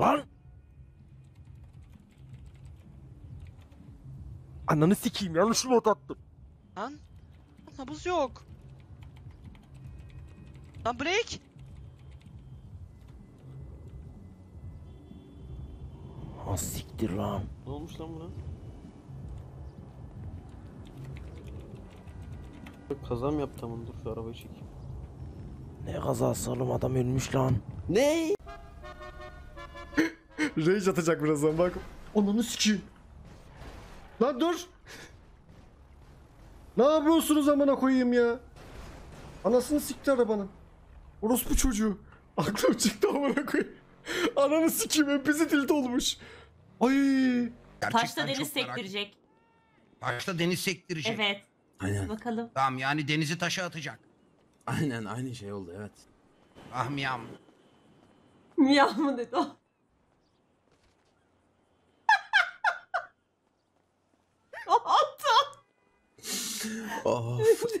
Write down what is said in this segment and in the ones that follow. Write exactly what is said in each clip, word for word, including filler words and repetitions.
Lan! Ananı sikeyim, yanlışlıkla ot attım. Lan! Nabız yok. Lan break! Ha siktir lan. Ne olmuş lan buna? Kaza mı yaptım onu? Dur şu arabayı çekeyim. Ne kazası oğlum, adam ölmüş lan. Ne? Rage atacak birazdan bak. Ananı sikeyim. Lan dur. Ne yapıyorsunuz amına koyayım ya? Anasını sikti arabanın. Orospu çocuğu. Aklım çıktı amına koyayım. Ananı sikeyim, hepsi tilt olmuş. Ay. Taşta deniz sektirecek. Taşta deniz sektirecek. Evet. Aynen. Bakalım. Tamam, yani denizi taşa atacak. Aynen, aynı şey oldu, evet. Ah miyam. Miyam mı dedi o? Attı. Of.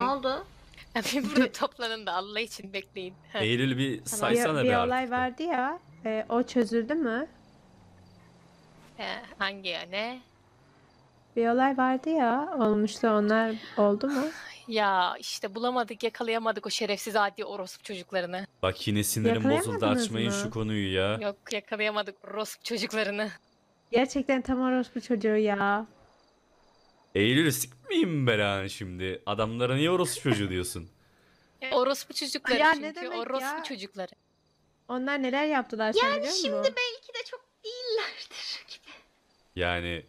Ne oldu? Bir burada toplanın da Allah için bekleyin. Eylül bir saysana bir, bir artık. Bir olay vardı ya, e, o çözüldü mü? He, hangi ya, ne? Bir olay vardı ya, olmuştu, onlar oldu mu? Ya işte bulamadık, yakalayamadık o şerefsiz adi orospu çocuklarını. Bak yine sinirim bozuldu, açmayın mı şu konuyu ya. Yok, yakalayamadık orospu çocuklarını. Gerçekten tam orospu çocuğu ya. Eylül sikmeyeyim ben hani şimdi. Adamlara niye orospu çocuğu diyorsun? Orospu çocukları ya, çünkü orospu ya çocukları. Onlar neler yaptılar sen yani biliyor musun? Yani şimdi belki de çok değillerdir gibi. Yani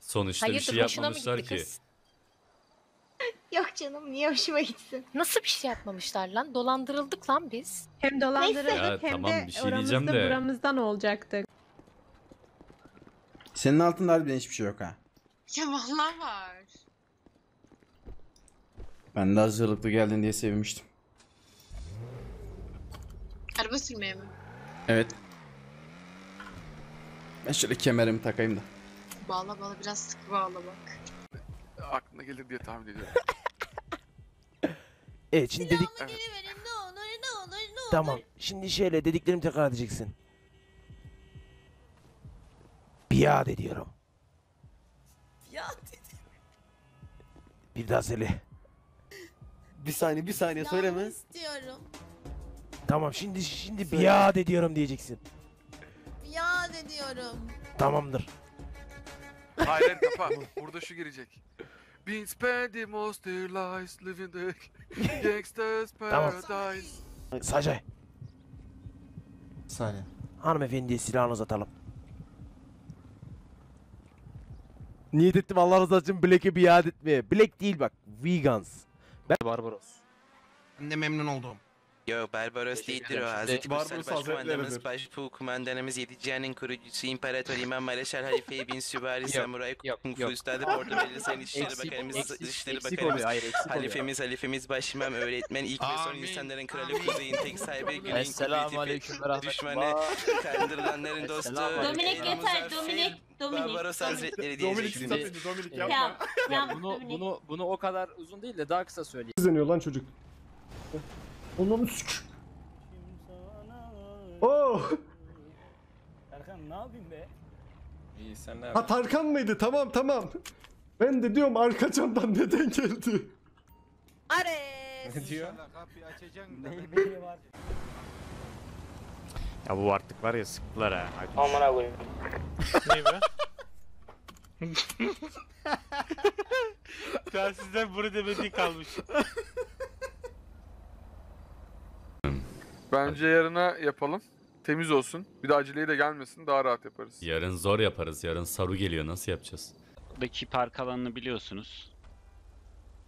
sonuçta hayırdır, bir şey yapmamışlar ki. Kız? Yok canım, niye hoşuma gitsin? Nasıl bir şey yapmamışlar lan? Dolandırıldık lan biz. Hem dolandırıldık ya, hem tamam, de bir şey oramızda de buramızdan olacaktık. Senin altında harbiden hiçbir şey yok ha. Ya vallahi var. Ben de hazırlıklı geldin diye sevmiştim. Araba sürmeye mi? Evet. Ben şöyle kemerimi takayım da. Bağla bağla, biraz sıkı bağla bak. Aklına gelir diye tahmin ediyorum. Evet şimdi dedik... Evet. Verin, ne olur, ne olur, ne olur. Tamam, şimdi şöyle dediklerimi tekrar edeceksin. Biat ediyorum. Bir daha söyle. Bir saniye, bir saniye söyleme. İstiyorum. Tamam, şimdi şimdi söyle. Biat ediyorum diyeceksin. Biat ediyorum. Tamamdır. Hayır, kapa. Burada şu girecek. Been spending most their lives living the gangsters paradise. Tamam. Sacay. Bir saniye. Hanımefendiye silahını uzatalım. Niyet ettim Allah razı olsun Black'e biat etmeye. Black değil bak, Vegans. Ben Barbaros. Ben de memnun oldum. Yo, Barbaros değildir o. Hazreti Mursal Başkumandanımız, Başbuğ Kumandanımız, yedi cihanın kurucusu, İmparator İmam Maleşer Halife bin Süvari Samuray Kung Fu Üstadı, Bordo Belli Sayın İçişleri Bakanımız, Dışişleri Bakanımız, Halifemiz, Halifemiz Başimam, Öğretmen, ilk ve son insanların kralı, Kuzey'in tek sahibi, Güney'in kuvveti, düşmanı, kandırılanların dostu. Dominik yeter, Dominik. Barbaros Hazretleri diyeceksin. Dominik yapma. Bunu o kadar uzun değil de daha kısa söyleyeyim. İzleniyor lan çocuk. Ondan sük. Oh! Tarkan ne yapayım be? İyi sen ne yapıyorsun? Ha Tarkan mıydı? Tamam tamam. Ben de diyorum arka camdan neden geldi? Ares! Ne diyor? Ya bu artık var ya, sıktılar ha. Amına koyayım. Ne be? Ben sizden bunu demediği kalmış. Bence yarına yapalım. Temiz olsun. Bir de aceleyi de gelmesin. Daha rahat yaparız. Yarın zor yaparız. Yarın Saru geliyor. Nasıl yapacağız? Buradaki park alanını biliyorsunuz.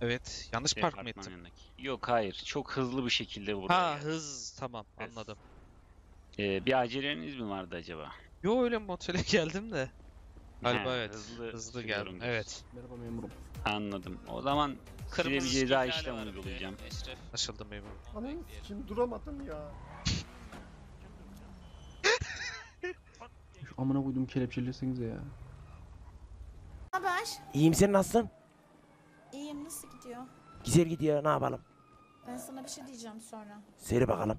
Evet. Yanlış şey, park mı ettim? Yanındaki. Yok hayır. Çok hızlı bir şekilde vurdum. Ha yani hız. Tamam evet, anladım. Ee, bir aceleniz mi vardı acaba? Yo öyle motele geldim de. Galiba evet. Hızlı, hızlı geldim. Evet. Merhaba memurum. Anladım. O zaman size bir ceza işlemi uygulayacağım. Açıldı memurum. Anam şimdi duramadım ya. Şu amına koydum kelepçelesinize ya. Naber? İyiyim, sen nasılsın? İyiyim, nasıl gidiyor? Güzel gidiyor, ne yapalım? Ben sana bir şey diyeceğim sonra. Söyle bakalım.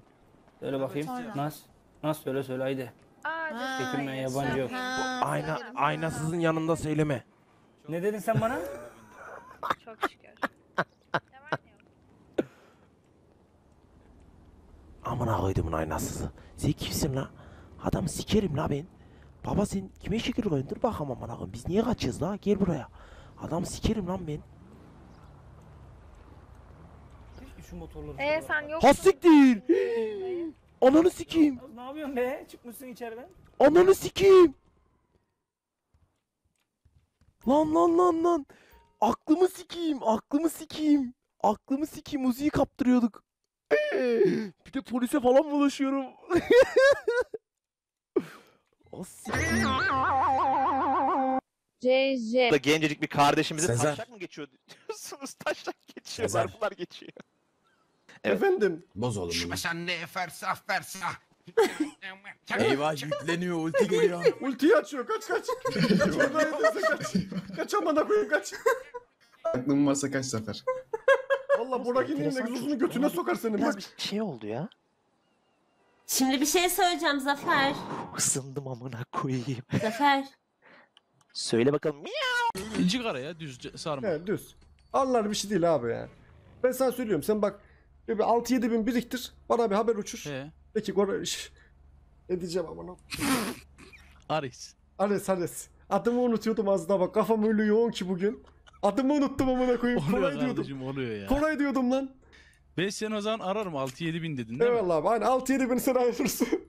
Söyle bakayım. Sonra. Nasıl? Nasıl söyle söyle haydi. Çekinme yabancı yok. Ayna, aynasızın yanında söyleme. Ne dedin sen bana? Çok şükür. Amına koydumun aynasızı. Sen kimsin la? Adamı sikerim la ben. Baba sen kime şekil koyun? Dur bakalım amına koyun. Biz niye kaçıyoruz la? Gel buraya. Adamı sikerim lan ben. Eee sen yoksun. Ha siktir. Ananı sikeyim. Ne yapıyorsun be? Çıkmışsın içeriden. Ananı sikeyim. Lan lan lan lan. Aklımı sikeyim. Aklımı sikeyim. Aklımı sikeyim. Uzi'yi kaptırıyorduk. Bir de polise falan bulaşıyorum. O sikeyim. C C. Gencecik bir kardeşimize Sezen. Taşak mı geçiyor diyorsunuz? Taşak geçiyor. Zarflar geçiyor. Evet. Efendim. Boz oğlum. Şuma sen ne eferse afferse. Eyvah yükleniyor, ulti geliyor. Ultiyi açıyor, kaç kaç. kaç. Kaç amana koyun kaç. Aklım varsa kaç sefer. Valla Burak'ın egzozunu götüne sokar senin. Biraz bir şey oldu ya. Şimdi bir şey söyleyeceğim Zafer. Isındım amına koyayım. Zafer. Söyle bakalım. İnci kara ya, düz sarma. Evet düz. Allah bir şey değil abi ya. Ben sana söylüyorum, sen bak. altı yedi bin biriktir, bana bir haber uçur. He. Peki gora iş edeceğim amına. Ares. Ares Ares. Adımı unutuyordum az daha bak, kafam öyle yoğun ki bugün. Adımı unuttum amına koyayım. Koray diyordum. Oluyor ya. Koray diyordum lan. beş sene o zaman ararım, altı yedi bin dedin değil evet mi? Abi aynı altı yedi bin sen ayırırsın.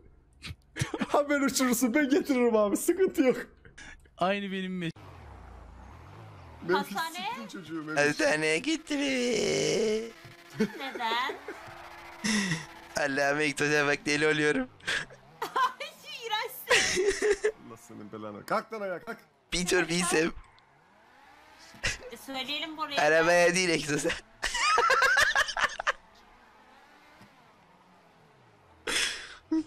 Haber uçurursun, ben getiririm abi, sıkıntı yok. Aynı benim me... Hastaneye? Hastaneye gitti mi? Neden? Allah'ım ektaşa bak deli oluyorum. Ay iğrençsin. Allah senin belanı. Kalk lan ayağa kalk. Bitor binsem. E söyleyelim buraya. Arabaya değil ektaşa. Ne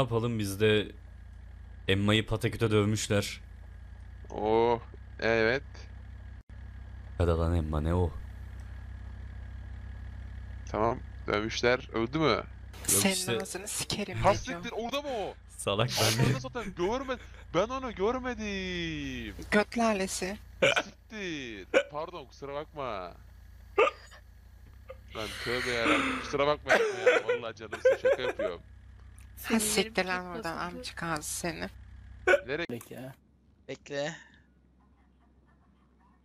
yapalım bizde Emma'yı pataküte dövmüşler. Oo evet. Hadi lan Emma ne o? Tamam, dövüşler öldü mü? Senin anasını sikerim. Hastiktir orada mı o? Salak ben de. Zaten görmedim. Ben onu görmedim. Göt lalesi. Siktir. Pardon kusura bakma. Lan tövbe yarabbim kusura bakma ya. Vallahi canım size şaka yapıyorum. Hastiktir lan oradan amcık ağzı seni. Bilerek ya. Bekle.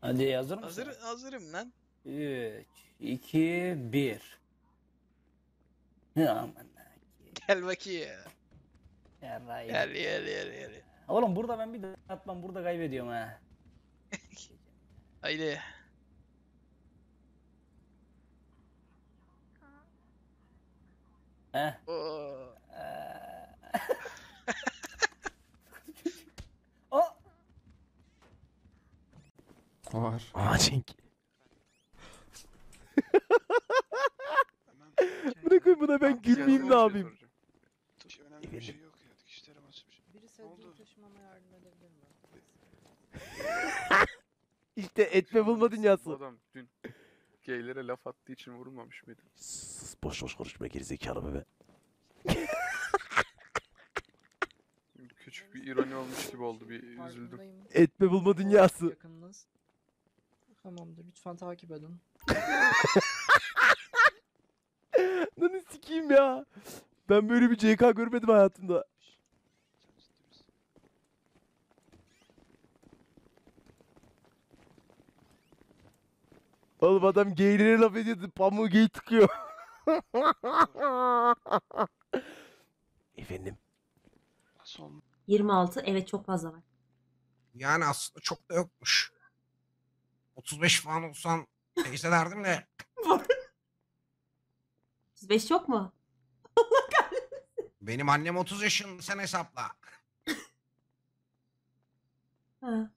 Hadi hazır mısın? Hazır, hazırım lan. üç, iki, bir. Ne aman gel bakayım. Gel gel gel gel. Oğlum burada ben bir de atmam, burada kaybediyorum ha. Haydi. Heh. Oo. Oh. Var. Aa çünkü. Bırakın buna ben gülmeyeyim ne yapayım? Önemli bir şey yok ya, dikişlerim açmış. Biri sevdiği taşımama yardım edebilir mi? İşte etme bulma dünyası. Adam dün geylere laf attığı için vurulmamış mıydı? Sus boş boş konuşma gerizekalı bebe. Küçük bir ironi olmuş gibi oldu, bir üzüldüm. Etme bulma dünyası. Yakınınız. Tamamdır lütfen takip edin. Lan sikeyim ya. Ben böyle bir C K görmedim hayatımda. Oğlum adam geylere laf ediyordu. Pamuğu gey tıkıyor. Efendim. yirmi altı evet çok fazla var. Yani aslında çok da yokmuş. otuz beş falan olsan teyze derdim de. otuz beş yok mu? Allah kahretsin. Benim annem otuz yaşında, sen hesapla. Ha.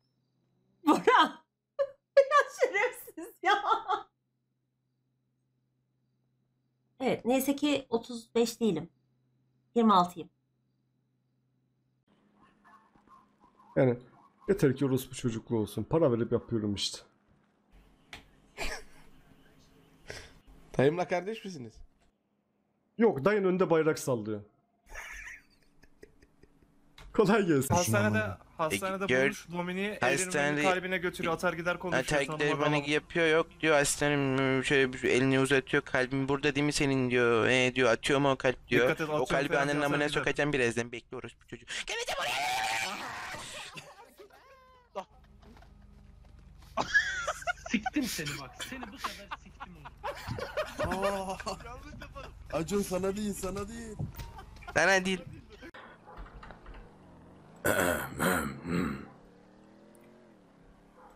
Bora. Ya şerefsiz ya. Evet neyse ki otuz beş değilim. yirmi altıyım. Yani yeter ki orospu çocukluğu olsun. Para verip yapıyorum işte. Dayımla kardeş misiniz? Yok, dayın önde bayrak sallıyor. Kolay gelsin. Hastanede hastanede e, bulmuş Dominik'i elini kalbine götürüyor, atar gider konuşuyor. Takipleri bana yapıyor, yok diyor hastanem şey, elini uzatıyor, kalbim burada değil mi senin diyor. E diyor atıyor mu o kalp diyor. Et, o kalbi annenin amına sokacağım birazdan, bekliyoruz bu çocuğu. Gelin buraya. Siktim seni bak, seni bu kadar siktim oğlum. Acun sana değil, sana değil. Sana değil.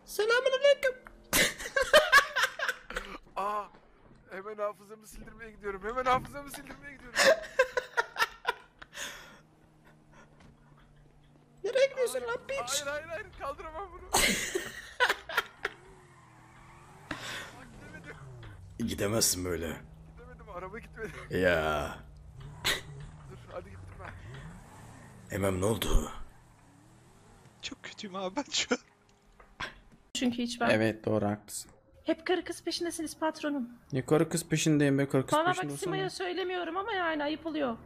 Selamünaleyküm. Aa, hemen hafızamı sildirmeye gidiyorum, hemen hafızamı sildirmeye gidiyorum. Nereye gidiyorsun lan bitch? Hayır hayır hayır, kaldıramam bunu. Gidemezsin böyle. Gidemedim, araba gitmedi. Ya. Dur, hadi gittim ben. Emem ne oldu? Çok kötüyüm abi ben şu an. Çünkü hiç ben. Evet doğru, haklısın. Hep karı kız peşindesiniz patronum. Ne karı kız peşindeyim be, karı kız peşinde olsam. Bana bak Sima'ya söylemiyorum ama yani ayıp oluyor.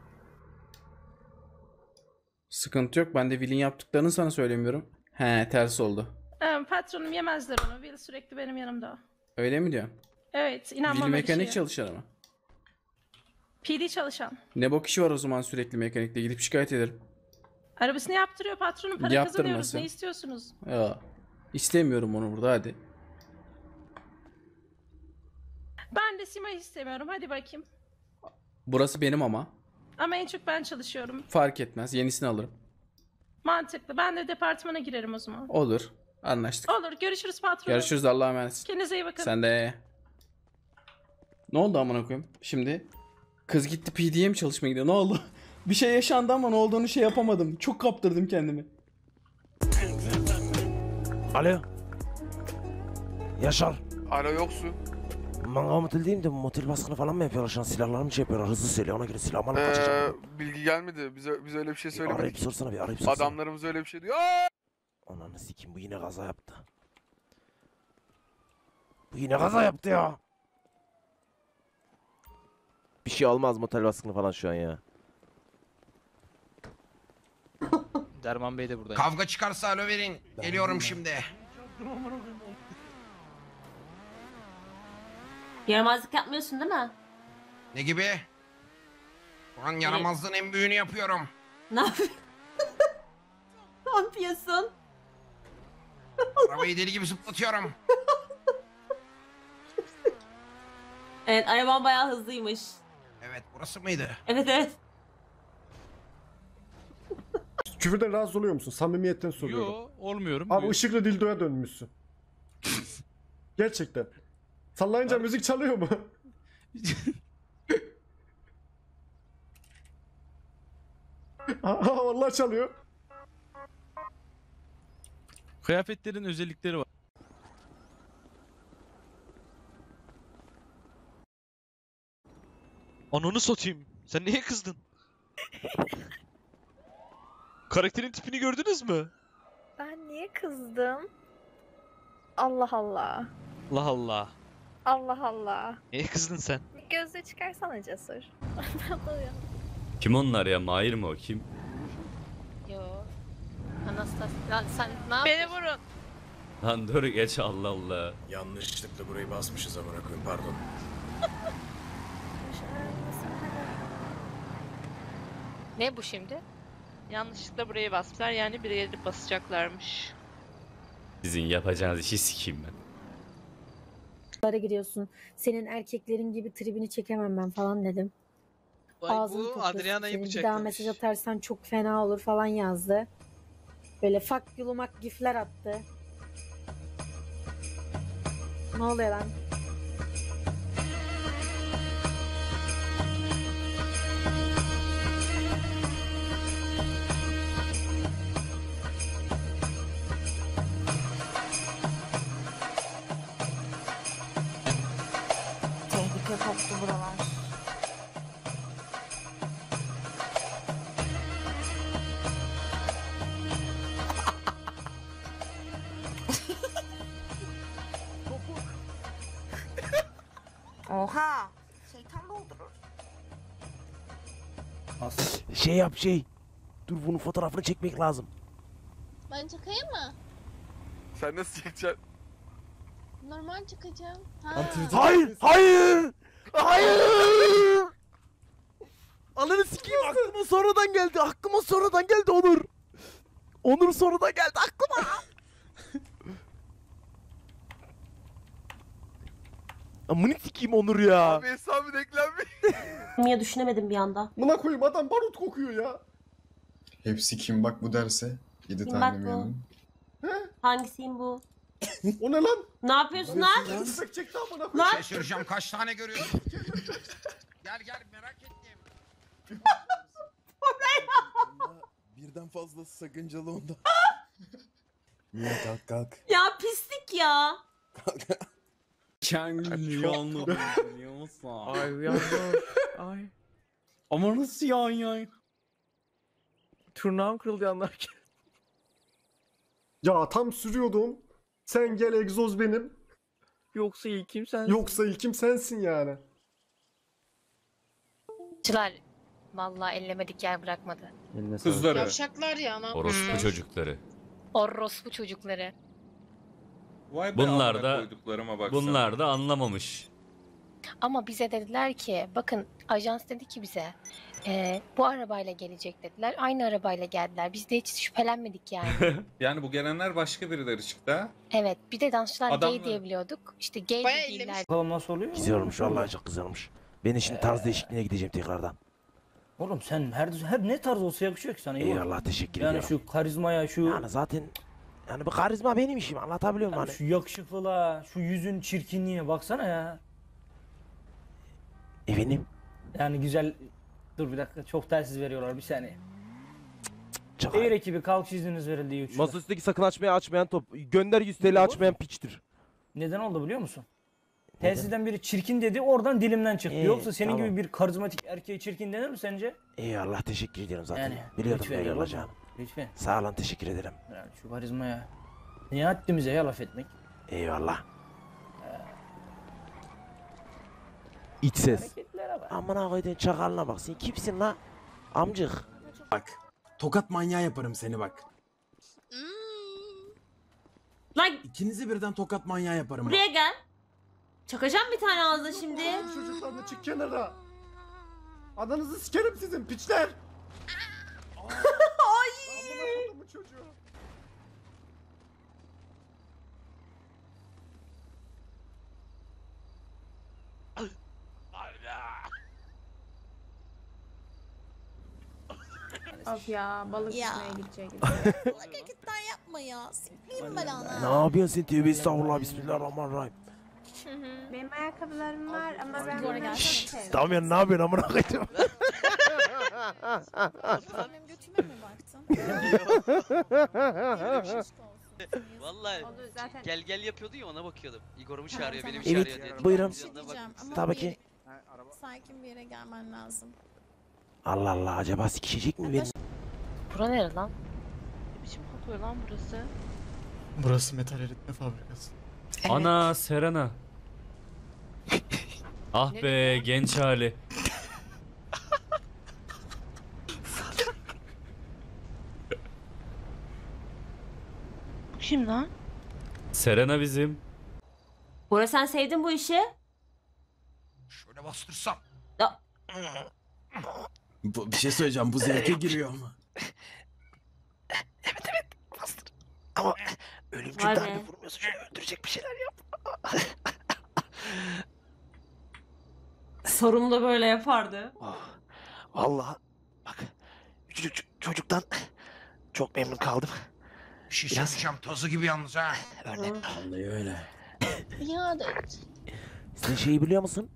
Sıkıntı yok, ben de Will'in yaptıklarını sana söylemiyorum. He ters oldu. Ee, patronum yemezler onu, Will sürekli benim yanımda. Öyle mi diyor? Evet, inanmam. Bir mekanik çalışan ama. P D çalışan. Ne bok işi var o zaman sürekli mekanikte, gidip şikayet ederim. Arabasını yaptırıyor patronum, para kazanıyoruz, ne istiyorsunuz? Ya, istemiyorum onu burada, hadi. Ben de Sima'yı istemiyorum, hadi bakayım. Burası benim ama. Ama en çok ben çalışıyorum. Fark etmez, yenisini alırım. Mantıklı, ben de departmana girerim o zaman. Olur, anlaştık. Olur, görüşürüz patronum. Görüşürüz, Allah'a emanet. Kendinize iyi bakın. Sen de. Ne oldu amına koyayım? Şimdi kız gitti P D'ye mi çalışmaya gidiyor? Ne oldu? Bir şey yaşandı ama ne olduğunu şey yapamadım. Çok kaptırdım kendimi. Alo. Yaşar. Alo yoksun. Manga motel değil de motel baskını falan mı yapıyorlar şu an? Silahlar mı şey yapıyorlar? Hızlı söylüyor, ona göre silahımla kaçacağım. Ee, bilgi gelmedi. Bize, bize öyle bir şey söylemedik. Arayıp sorsana bir, arayıp sorsana. Adamlarımız öyle bir şey diyor. Ananı sikim, bu yine kaza yaptı. Bu yine kaza yaptı ya. Bir şey almaz motel baskını falan şu an ya. Derman Bey de burada. Kavga çıkarsa alo verin. Ben geliyorum ben. Şimdi. Yaramazlık yapmıyorsun değil mi? Ne gibi? Ulan yaramazlığın en büyüğünü yapıyorum. Ne yapıyorsun? Ne yapıyorsun? Arabayı deli gibi zıplatıyorum. Evet, araban bayağı hızlıymış. Evet, burası mıydı? Evet, evet. Küfürden rahatsız oluyor musun? Samimiyetten soruyorum. Yo, olmuyorum. Abi ışıklı dildoya dönmüşsün. Gerçekten. Sallayınca abi müzik çalıyor mu? Aha, vallahi çalıyor. Kıyafetlerin özellikleri var. Ananı satayım. Sen niye kızdın? Karakterin tipini gördünüz mü? Ben niye kızdım? Allah Allah. Allah Allah. Allah Allah. Niye kızdın sen? Bir gözle çıkarsana Cesur. Kim onlar ya? Mahir mi o? Kim? Yo. Anastasya. Sen ne yapıyorsun? Beni vurun. Lan dur geç, Allah Allah. Yanlışlıkla burayı basmışız amına koyayım, pardon. Ne bu şimdi? Yanlışlıkla buraya bastılar, yani bir yeri basacaklarmış. Sizin yapacağınız işi sikeyim ben. Bara giriyorsun. Senin erkeklerin gibi tribini çekemem ben falan dedim. Vay, ağzını topluyorsun. Bir daha mesaj atarsan çok fena olur falan yazdı. Böyle fuck yulumak gifler attı. Ne oluyor lan? Oha! As şey yap şey. Dur bunun fotoğrafını çekmek lazım. Ben çıkayım mı? Sen nasıl çekeceksin? Normal çıkacağım. Ha. Hayır, hayır. Hayır. Ananı sikeyim, aklıma sonradan geldi. Aklıma sonradan geldi Onur. Onur sonradan geldi aklıma. Amını sikeyim Onur ya. Abi hesabı eklenmiş. Niye düşünemedim bir anda? Buna koyayım, adam barut kokuyor ya. Hepsi kim bak bu derse? yedi tane mi yanım? Hangisiyim bu? O ne lan? Ne yapıyorsun lan? Lan? Şaşıracağım, kaç tane görüyorsun? Gel gel, merak ettim. Birden fazlası sakıncalı onda. Niye kalk kalk. Ya pislik ya. Kendini yanladım biliyor musun? Ay yanladım. Ay. Ama nasıl yan yan? Turnağım kırıldı yanlarken. Ya tam sürüyordum. Sen gel, egzoz benim. Yoksa ilkim sensin. Yoksa ilkim sensin yani. Çılar. Vallahi ellemedik yer bırakmadı. Kızları. Yavşaklar ya. Orospu hmm. çocukları. Orospu çocukları. Vay bunlar da, bunlar da anlamamış. Ama bize dediler ki, bakın ajans dedi ki bize, e, bu arabayla gelecek dediler. Aynı arabayla geldiler. Biz de hiç şüphelenmedik yani. Yani bu gelenler başka birileri çıktı ha? Evet. Bir de dansçılar adamlar gay diyebiliyorduk. İşte gay değiller. Bakalım nasıl oluyor? Kızıyormuş. Vallahi çok kızıyormuş. Ben şimdi tarz ee... değişikliğine gideceğim tekrardan. Oğlum sen her, her ne tarz olsa yakışıyor ki sana. Eyvallah, teşekkür ederim. Yani şu karizmaya şu... Yani zaten... Yani bu karizma benim işim, anlatabiliyor muyum? Yani hani? Şu yakışıklılığa, şu yüzün çirkinliğine baksana ya. Efendim? Yani güzel... Dur bir dakika, çok telsiz veriyorlar, bir saniye. Eğer ekibi kalkış izniniz verildiği üçüne. Masaüstündeki sakın açmaya açmayan top. Gönder yüz TL açmayan piçtir. Neden oldu biliyor musun? Telsizden biri çirkin dedi, oradan dilimden çıktı. Ee, Yoksa senin tamam. gibi bir karizmatik erkeğe çirkin denir mi sence? Eyvallah, teşekkür ederim zaten. Yani, biliyordum böyle olacağını. Lütfen. Sağ olun, teşekkür ederim. Yani şu karizmaya niye haddimize ya laf etmek? Eyvallah. Ee, İç ses. Aman ağabeydin çakalına bak, sen kimsin la? Amcık. Bak, tokat manyağı yaparım seni bak. Hmm. Lan. İkinizi birden tokat manyağı yaparım. Buraya gel. Çakacağım bir tane ağzına şimdi. Çocuklarla çık kenara. Adanızı sikerim sizin piçler. Of ya, balık içmeye gidecek. Allah hareketler yapma ya. Sikmeyeyim ben ana. Ne yapıyorsun sen? Tövbe estağfurullah, bismillahirrahmanirrahim. Benim ayakkabılarım var ama ben bunu gelsene. Tamam ya, ne yapıyorsun amına koyayım? Sen benim götüme mi baktın? Vallahi gel gel yapıyordu ya, ona bakıyordum. Igor'umu çağırıyor, benim çağırıyor diye. Evet, buyurun. Tabii ki. Sakin bir yere gelmen lazım. Allah Allah, acaba sikişecek mi benim? Bura nere lan? Ne biçim kokuyor lan burası? Burası metal eritme fabrikası. Evet. Ana Serena. Ah ne be diyor? Genç hali. Kim lan? Serena bizim. Bora, sen sevdin bu işi. Şöyle bastırsam. Ya. Bu, bir şey söyleyeceğim, bu zevke giriyor ama. Evet evet, bastır. Ama ölümcül darbe vurmuyorsun, şöyle öldürecek bir şeyler yap. Sorum da böyle yapardı. Oh, vallahi bak, küçücük çocuktan çok memnun kaldım. Şişe sıçam tozu gibi yalnız ha. Öyle. Vallahi öyle. Ya da. Sen şeyi biliyor musun?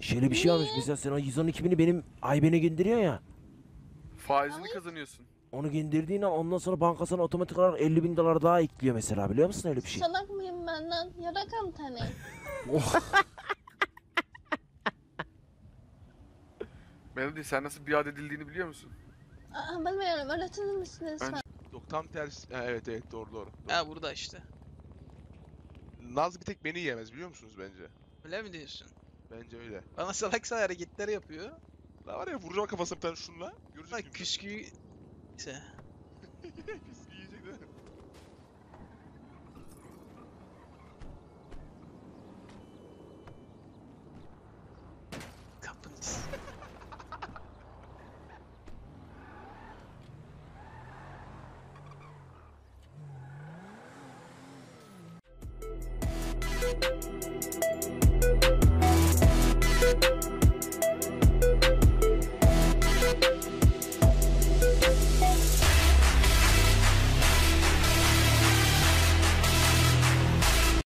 Şöyle bir şey varmış mesela, sen o yüz on iki bini benim Ayben'e gönderiyor ya. Faizini kazanıyorsun. Onu gönderdiğin an ondan sonra bankasına otomatik olarak elli bin dolar daha ekliyor mesela, biliyor musun öyle bir şey? Salak mıyım ben lan? Yarakam tane. Oh. Melody, sen nasıl biat edildiğini biliyor musun? Aa, bilmiyorum, öğretir misiniz? Yok tam tersi, evet evet doğru doğru. Ha burada işte. Naz bir tek beni yiyemez biliyor musunuz bence? Öyle mi diyorsun? Bence öyle. Bana salak salak hareketleri yapıyor. Ne var ya, vuracağım kafasına bir tane şunla. Görecek miyim? Küsküyü... Neyse. Küsküyü yiyecek değil mi? Kapınız.